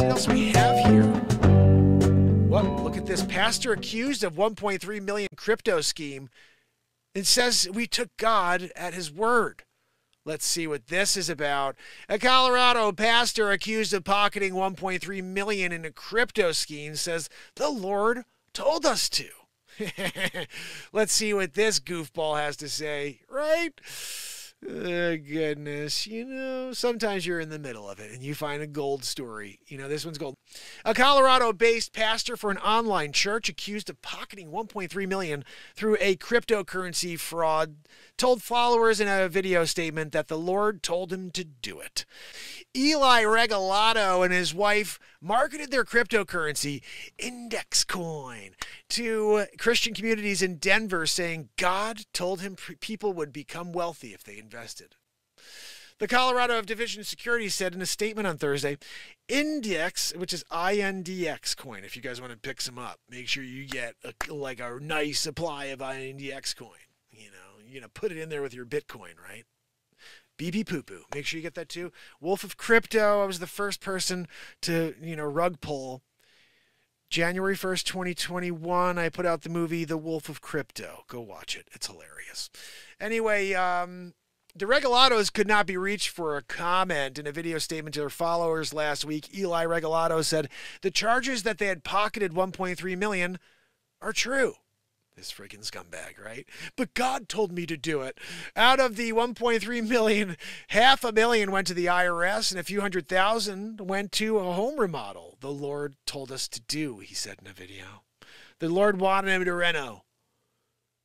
what else we have here. Well, look at this. Pastor accused of $1.3 million crypto scheme. It says we took God at his word. Let's see what this is about. A Colorado pastor accused of pocketing $1.3 million in a crypto scheme says the Lord told us to. Let's see what this goofball has to say, right? Oh, goodness. You know, sometimes you're in the middle of it and you find a gold story. You know, this one's gold. A Colorado-based pastor for an online church accused of pocketing $1.3 million through a cryptocurrency fraud told followers in a video statement that the Lord told him to do it. Eli Regalado and his wife marketed their cryptocurrency, INDXcoin, to Christian communities in Denver, saying God told him people would become wealthy if they invested. The Colorado Division of Security said in a statement on Thursday, INDX, which is INDX coin, if you guys want to pick some up, make sure you get a nice supply of INDX coin. You know, you're going to put it in there with your Bitcoin, right? BB Poo Poo. Make sure you get that too. Wolf of Crypto. I was the first person to, you know, rug pull. January 1st, 2021, I put out the movie The Wolf of Crypto. Go watch it. It's hilarious. Anyway, the Regalados could not be reached for a comment. In a video statement to their followers last week, Eli Regalado said the charges that they had pocketed $1.3 million are true. This freaking scumbag, right? But God told me to do it. Out of the $1.3 million, $500,000 went to the IRS and a few hundred thousand went to a home remodel. The Lord told us to do, he said in a video. The Lord wanted him to reno.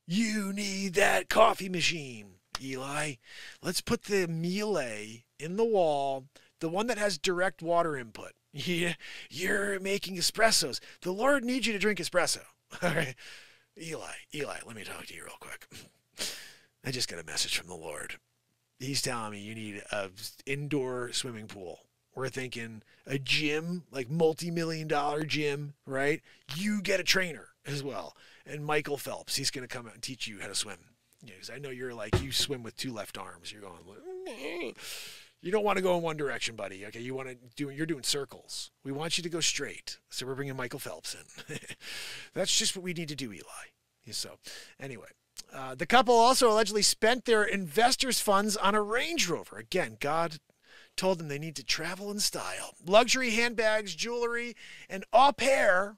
You need that coffee machine, Eli. Let's put the melee in the wall, the one that has direct water input. Yeah, you're making espressos. The Lord needs you to drink espresso. All right. Eli, let me talk to you real quick. I just got a message from the Lord. He's telling me you need an indoor swimming pool. We're thinking a gym, like multi-million-dollar gym, right? You get a trainer as well. And Michael Phelps, he's going to come out and teach you how to swim. Because I know you're like, you swim with two left arms. You're going, you don't want to go in one direction, buddy. Okay, you want to do, you're doing circles. We want you to go straight. So we're bringing Michael Phelps in. That's just what we need to do, Eli. So anyway, the couple also allegedly spent their investors' funds on a Range Rover. Again, God told them they need to travel in style. Luxury handbags, jewelry, and au pair.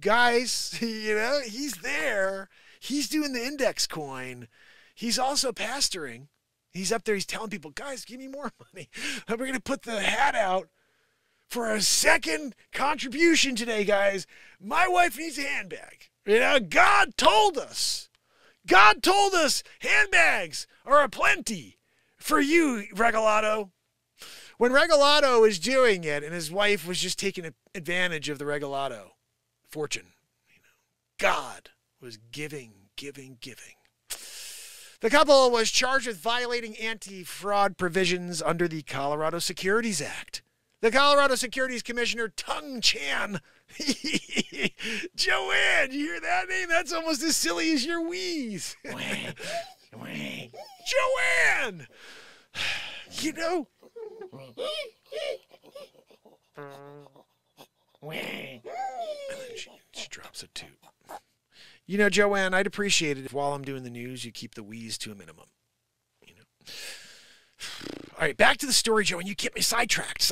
Guys, you know, he's there. He's doing the INDXcoin. He's also pastoring. He's up there. He's telling people, guys, give me more money. We're going to put the hat out for a second contribution today, guys. My wife needs a handbag. You know, God told us. God told us handbags are aplenty for you, Regalado. When Regalado was doing it and his wife was just taking advantage of the Regalado fortune, you know, God was giving. The couple was charged with violating anti-fraud provisions under the Colorado Securities Act. The Colorado Securities Commissioner, Tung Chan. Joanne, you hear that name? That's almost as silly as your wheeze. Joanne! You know... and then she drops a toot. You know, Joanne, I'd appreciate it if while I'm doing the news, you keep the wheeze to a minimum. You know. All right, back to the story, Joanne. You kept me sidetracked.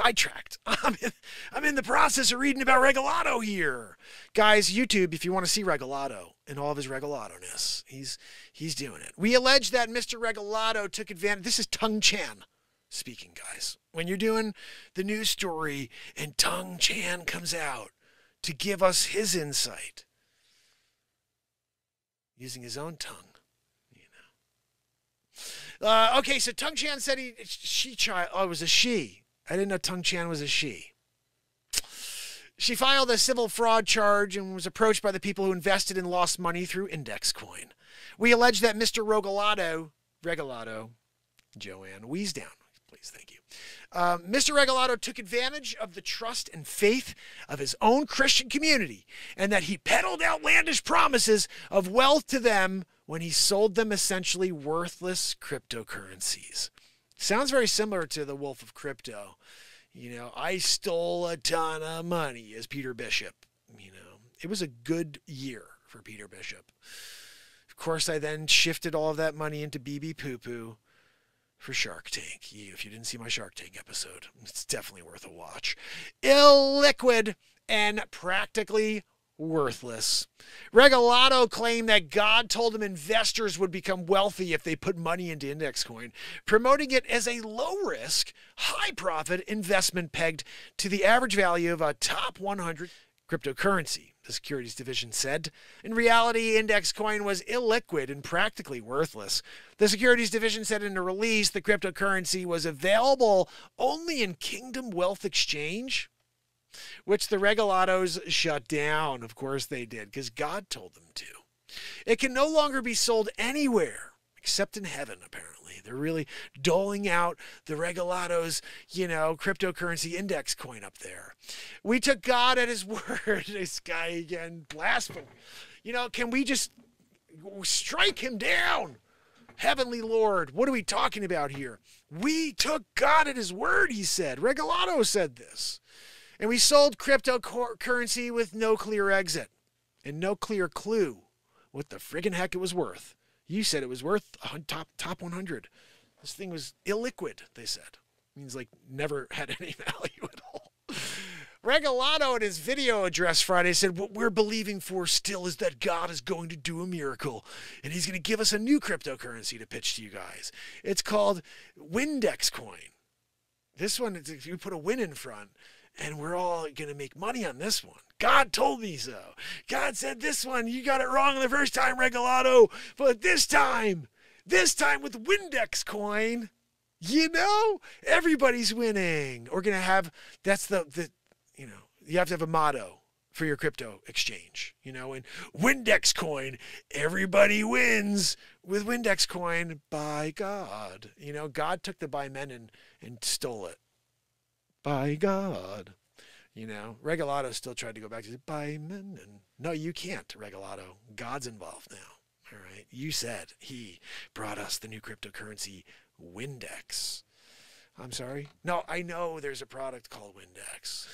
I'm in the process of reading about Regalado here. Guys, YouTube, if you want to see Regalado and all of his Regalado-ness, he's doing it. We allege that Mr. Regalado took advantage. This is Tung Chan speaking, guys. When you're doing the news story and Tung Chan comes out to give us his insight, using his own tongue, you know. Okay, so Tung Chan said it was a she. I didn't know Tung Chan was a she. She filed a civil fraud charge and was approached by the people who invested and lost money through INDXcoin. We allege that Mr. Regalado, Joanne, wheeze down. Please, thank you. Mr. Regalado took advantage of the trust and faith of his own Christian community and that he peddled outlandish promises of wealth to them when he sold them essentially worthless cryptocurrencies. Sounds very similar to the Wolf of Crypto. You know, I stole a ton of money as Peter Bishop. You know, it was a good year for Peter Bishop. Of course, I then shifted all of that money into BB Poo Poo for Shark Tank. If you didn't see my Shark Tank episode, it's definitely worth a watch. Illiquid and practically worthless. Regalado claimed that God told him investors would become wealthy if they put money into INDXcoin, promoting it as a low-risk, high-profit investment pegged to the average value of a top 100 cryptocurrency, the securities division said. In reality, INDXcoin was illiquid and practically worthless. The securities division said in a release the cryptocurrency was available only in Kingdom Wealth Exchange, which the Regalados shut down. Of course they did, because God told them to. It can no longer be sold anywhere except in heaven, apparently. They're really doling out the Regalados, you know, cryptocurrency index coin up there. We took God at his word. This guy again, blasphemy. You know, can we just strike him down? Heavenly Lord, what are we talking about here? We took God at his word, he said. Regalado said this. And we sold cryptocurrency with no clear exit and no clear clue what the friggin' heck it was worth. You said it was worth top 100. This thing was illiquid, they said. It means like never had any value at all. Regalado in his video address Friday said, what we're believing for still is that God is going to do a miracle and he's going to give us a new cryptocurrency to pitch to you guys. It's called Windex coin. This one, if you put a win in front, and we're all going to make money on this one. God told me so. God said this one, you got it wrong the first time, Regalado. But this time with Windex coin, you know, everybody's winning. We're going to have, that's the, you know, you have to have a motto for your crypto exchange, you know, and Windex coin, everybody wins with Windex coin by God. You know, God took the Bimenin and stole it. By God. You know, Regalado still tried to go back to it. By men. No, you can't, Regalado. God's involved now. All right. You said he brought us the new cryptocurrency, Windex. I'm sorry? No, I know there's a product called Windex,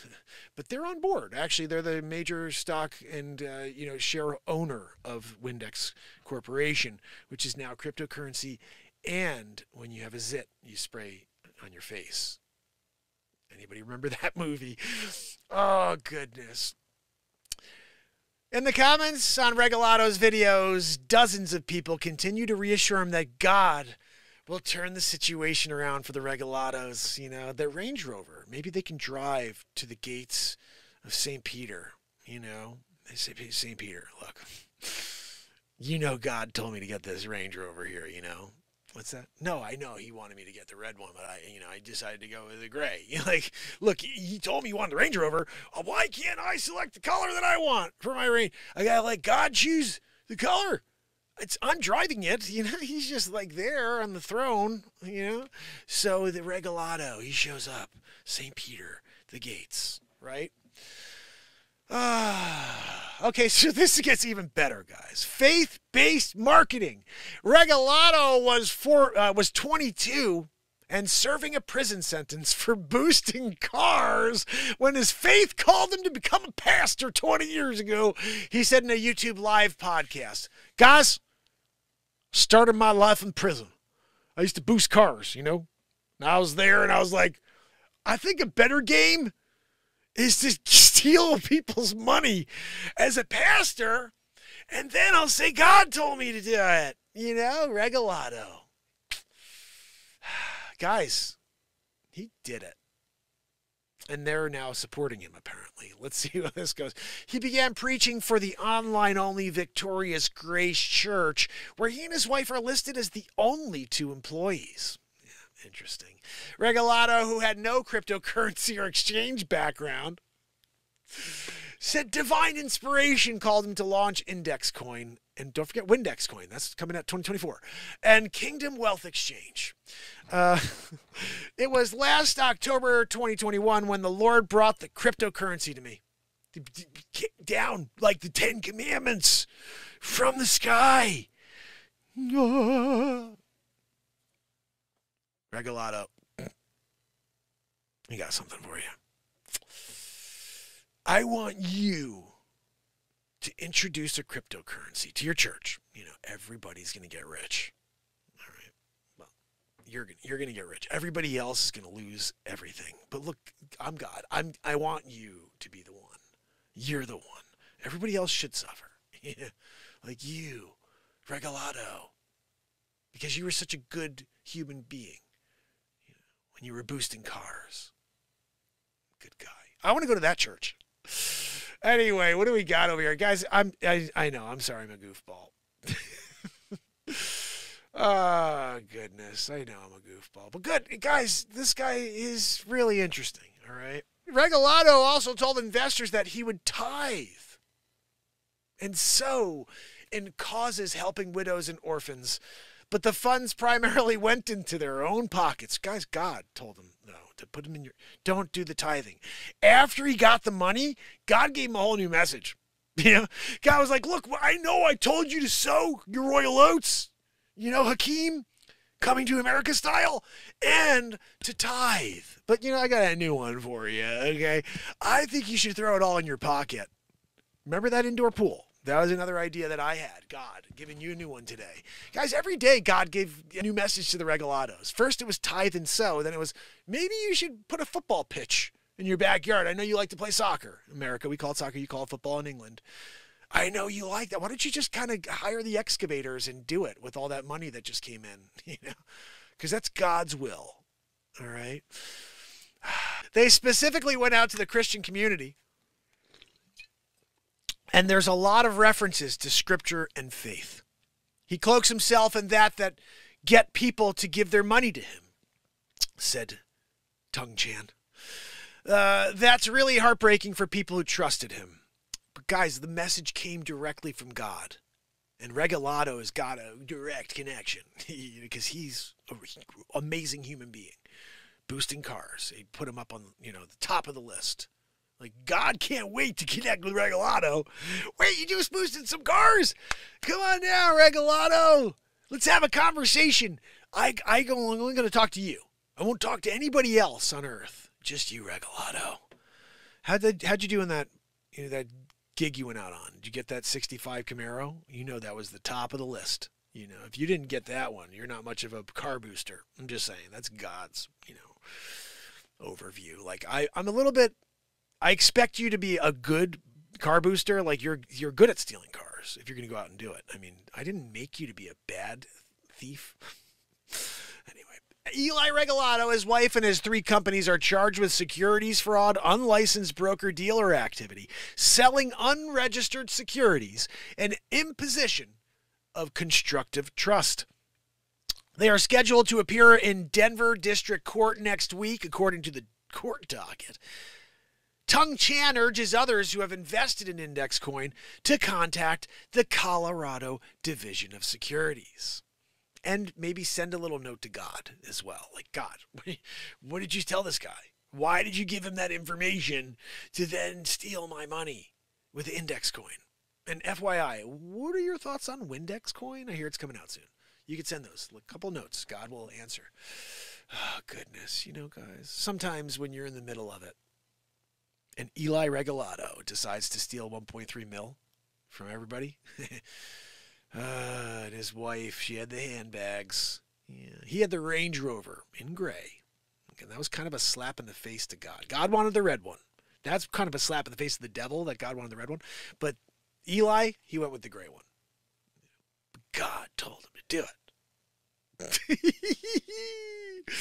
but they're on board. Actually, they're the major stock and, you know, share owner of Windex Corporation, which is now cryptocurrency. And when you have a zit, you spray on your face. Anybody remember that movie? Oh, goodness. In the comments on Regalado's videos, dozens of people continue to reassure him that God will turn the situation around for the Regalados. You know, their Range Rover, maybe they can drive to the gates of St. Peter. You know, they say, St. Peter, look, you know, God told me to get this Range Rover here, you know. What's that? No, I know he wanted me to get the red one, but I decided to go with the gray. Like, look, he told me he wanted the Range Rover. Why can't I select the color that I want for my Range? I gotta let God choose the color. I'm driving it. You know, he's just like there on the throne. You know, so the Regalado, he shows up, St. Peter, the gates, right? Okay, so this gets even better, guys. Faith-based marketing. Regalado was 22 and serving a prison sentence for boosting cars when his faith called him to become a pastor 20 years ago. He said in a YouTube live podcast, guys, started my life in prison. I used to boost cars, you know. And I was there and I was like, I think a better game is to steal people's money as a pastor, and then I'll say God told me to do it. You know, Regalado. Guys, he did it. And they're now supporting him, apparently. Let's see how this goes. He began preaching for the online-only Victorious Grace Church, where he and his wife are listed as the only two employees. Interesting. Regalado, who had no cryptocurrency or exchange background, said divine inspiration called him to launch INDXcoin. And don't forget Windex coin. That's coming out 2024. And Kingdom Wealth Exchange. It was last October 2021 when the Lord brought the cryptocurrency to me. Down like the 10 commandments from the sky. Regalado. I got something for you. I want you to introduce a cryptocurrency to your church. You know, everybody's going to get rich. All right. Well, you're going to get rich. Everybody else is going to lose everything. But look, I'm God. I want you to be the one. You're the one. Everybody else should suffer. Like you, Regalado, because you were such a good human being, you know, when you were boosting cars. Good guy. I want to go to that church. Anyway, what do we got over here? Guys, I know. I'm sorry I'm a goofball. Oh, goodness. I know I'm a goofball. But good, guys, this guy is really interesting, all right? Regalado also told investors that he would tithe and sow in causes helping widows and orphans, but the funds primarily went into their own pockets. Guys, God told him no, to put them in your, don't do the tithing. After he got the money, God gave him a whole new message. You know, God was like, look, I know I told you to sow your royal oats, you know, Hakeem, Coming to America style, and to tithe. But, you know, I got a new one for you, okay? I think you should throw it all in your pocket. Remember that indoor pool? That was another idea that I had. God, giving you a new one today. Guys, every day God gave a new message to the Regalados. First it was tithe and sow. Then it was, maybe you should put a football pitch in your backyard. I know you like to play soccer. In America, we call it soccer. You call it football in England. I know you like that. Why don't you just kind of hire the excavators and do it with all that money that just came in, you know? Because that's God's will, all right? They specifically went out to the Christian community, and there's a lot of references to scripture and faith. He cloaks himself in that get people to give their money to him, said Tung Chan. That's really heartbreaking for people who trusted him. But guys, the message came directly from God. And Regalado has got a direct connection because he's an amazing human being. Boosting cars. He put him up on, you know, the top of the list. Like, God can't wait to connect with Regalado. Wait, you just boosted some cars? Come on now, Regalado. Let's have a conversation. I'm only going to talk to you. I won't talk to anybody else on earth. Just you, Regalado. How'd you do in that, you know, that gig you went out on? Did you get that 65 Camaro? You know, that was the top of the list. You know, if you didn't get that one, you're not much of a car booster. I'm just saying, that's God's, you know, overview. Like, I'm a little bit, I expect you to be a good car booster. Like, you're good at stealing cars if you're going to go out and do it. I mean, I didn't make you to be a bad thief. Anyway, Eli Regalado, his wife, and his three companies are charged with securities fraud, unlicensed broker-dealer activity, selling unregistered securities, and imposition of constructive trust. They are scheduled to appear in Denver District Court next week, according to the court docket. Tung Chan urges others who have invested in INDXcoin to contact the Colorado Division of Securities. And maybe send a little note to God as well. Like, God, what did you tell this guy? Why did you give him that information to then steal my money with Index Coin? And FYI, what are your thoughts on Windex coin? I hear it's coming out soon. You could send those. A couple notes. God will answer. Oh, goodness. You know, guys, sometimes when you're in the middle of it, and Eli Regalado decides to steal 1.3 mil from everybody, and his wife, she had the handbags. Yeah. He had the Range Rover in gray. And that was kind of a slap in the face to God. God wanted the red one. That's kind of a slap in the face of the devil that God wanted the red one. But Eli, he went with the gray one. But God told him to do it.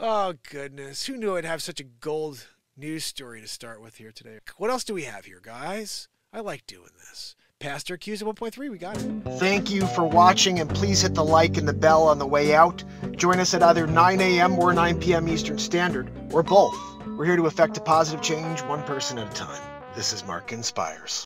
Oh, goodness. Who knew I'd have such a gold news story to start with here today? What else do we have here, guys? I like doing this. Pastor Q's at 1.3, we got it. Thank you for watching, and please hit the like and the bell on the way out. Join us at either 9 a.m. or 9 p.m. Eastern Standard, or both. We're here to effect a positive change, one person at a time. This is Mark Inspires.